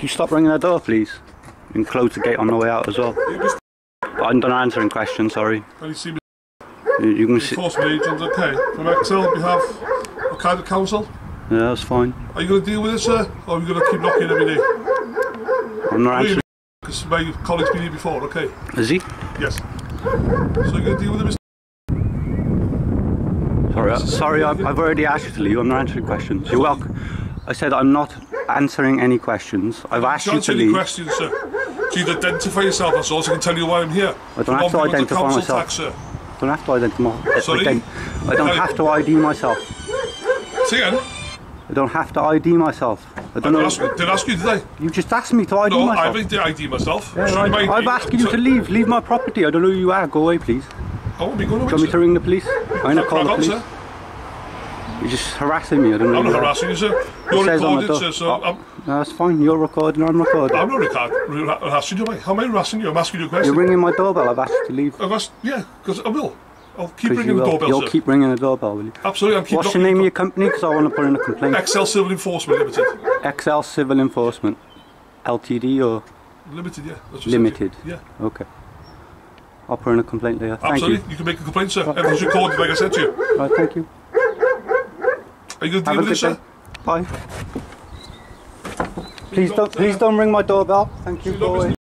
Can you stop ringing that door, please? And close the gate on the way out as well. I'm done answering questions, sorry. Can you see me? You can see... Enforcement agent, okay. From Excel, on behalf of County Council. Yeah, that's fine. Are you going to deal with it, sir? Or are you going to keep knocking every day? I'm not answering. Because my colleague's been here before, okay. Is he? Yes. So you're going to deal with it, Mr. Sorry, I've already asked you to leave. I'm not answering questions. You're welcome. I said I'm not answering any questions. I've asked you to leave. Questions, sir. Do you identify yourself as well so I can tell you why I'm here? I don't have to identify myself. Tax, sir. I don't have to identify. Sorry? I don't have to ID myself. Say again? I don't have to ID myself. I don't know. Did I ask you today? You just asked me to ID myself. No, I didn't ID myself. Yeah, I've asked you to leave. Leave my property. I don't know who you are. Go away, please. I won't be going away, sir. Do you want me to ring the police? I'm going to call the police. Sir? You're just harassing me. I don't know. I'm not harassing you, sir. You're recorded, sir. So no, that's fine. You're recording. I'm recording. I'm not harassing you, mate. How am I harassing you? I'm asking you a question. You're ringing my doorbell. I've asked you to leave. I've asked, yeah, because I will. I'll keep ringing the doorbell, sir. You'll keep ringing the doorbell, will you? Absolutely, I'm keeping. What's the name of your company? Because I want to put in a complaint. Excel Civil Enforcement Limited. Excel Civil Enforcement. LTD or? Limited, yeah. That's Limited? Yeah. Okay. I'll put in a complaint later. Absolutely, thank you. You can make a complaint, sir. Right. Everything's recorded, like I said to you. Right, thank you. Are you going to deal with this, sir? Bye. Please don't ring my doorbell. Thank you, boy.